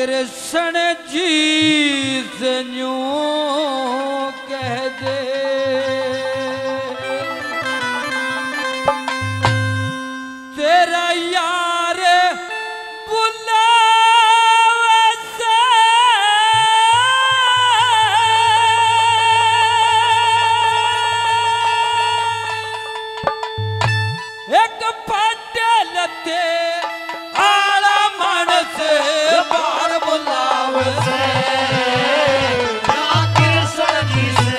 कृष्ण जी से यूं कह दे तेरा यार बुलावे से एक पटे लते आला मन से बार बुलावे से कृष्ण जी से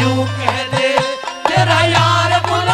यूं कह दे तेरा यार बुला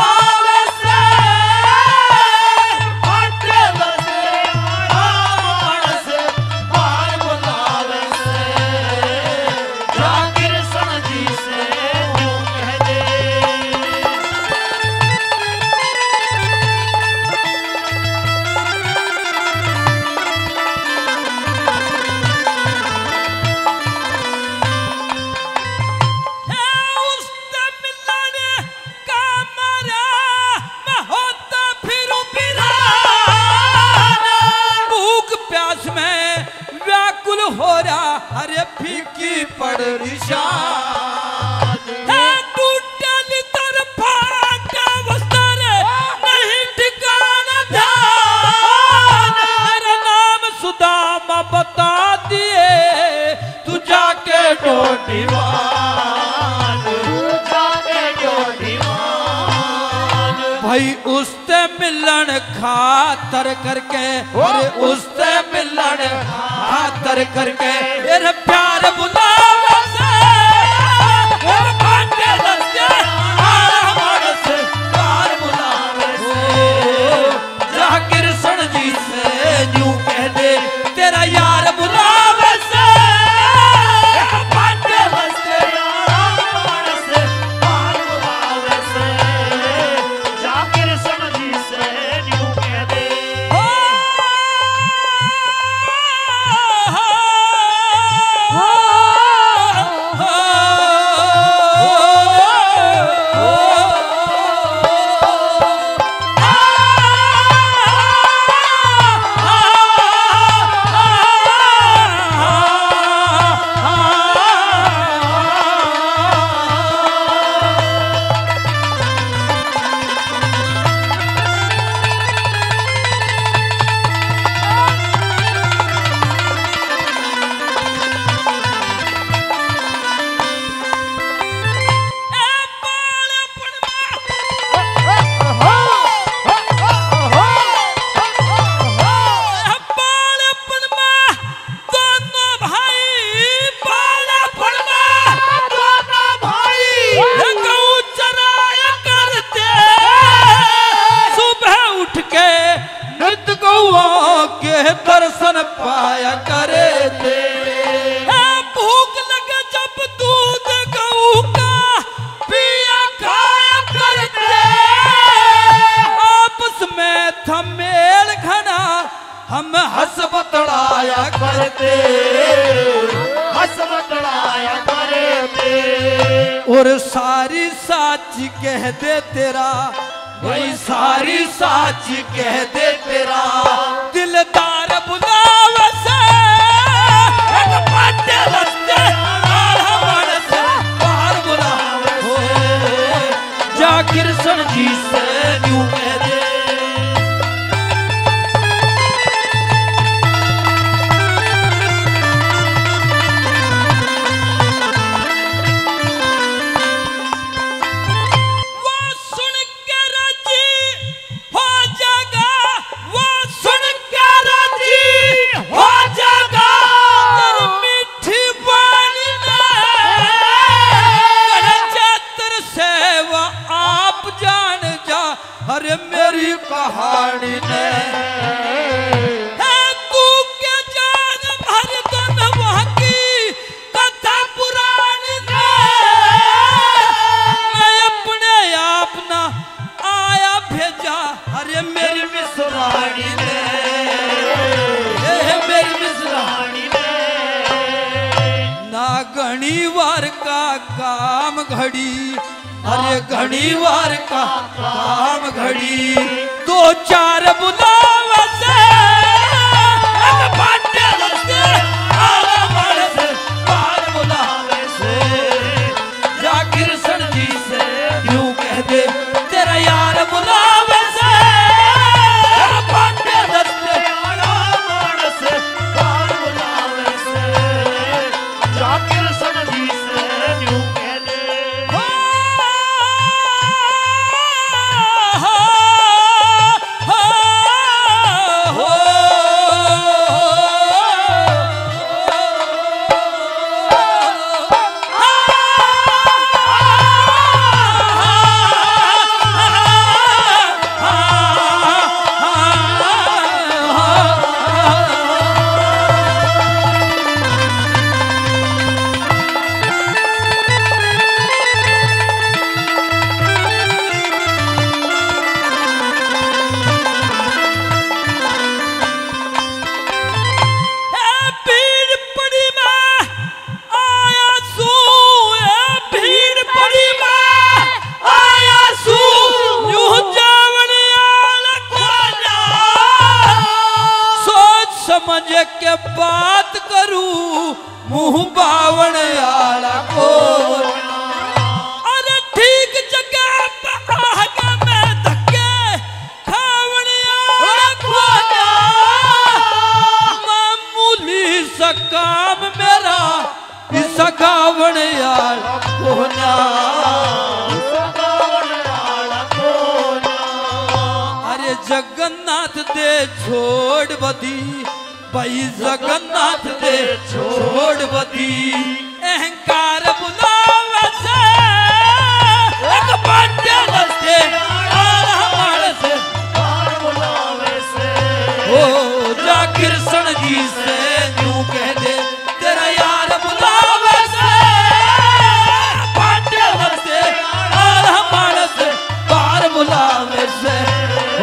भाई उससे मिलन खातर करके उससे मिलन खातर करके तेरे प्यार बुलावे से तेरे पांडे लस्ते आरामण से प्यार बुलावे से जा कृष्ण जी से यूं कह दे तेरा यार बुलावे से तेरे पांडे लस्ते आरामण से प्यार बुलावे से जा कृष्ण जी से यूं कह दे। हम हंस बतड़ाया करते और सारी साच कह दे तेरा भाई सारी साच कह दे तेरा दिलदार बुलावे से एक पटे लस्ते आरामण से बाहर बुलावे से जा कृष्ण जी से यूं कह दे। अरे मेरी कहानी ने है तू के जान भर तन वकी कथा पुरानी ने मैं अपने आप ना आया भेजा अरे मेरी मिसरानी ने ना घनी वार का काम घड़ी अरे घड़ी वार का काम घड़ी दो चार बुलावे से अरे जगन्नाथ दे छोड़ बदी भाई जगन्नाथ दे छोड़ बदी अहंकार बुलावे से एक बाटे लस्ते आर हमार से आर बुलावे से ओ जा कृष्ण जी से यूं कह दे तेरा यार बुलावे से बाटे लस्ते आर हमार से बार बुलावे से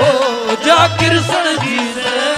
ओ जा कृष्ण जी से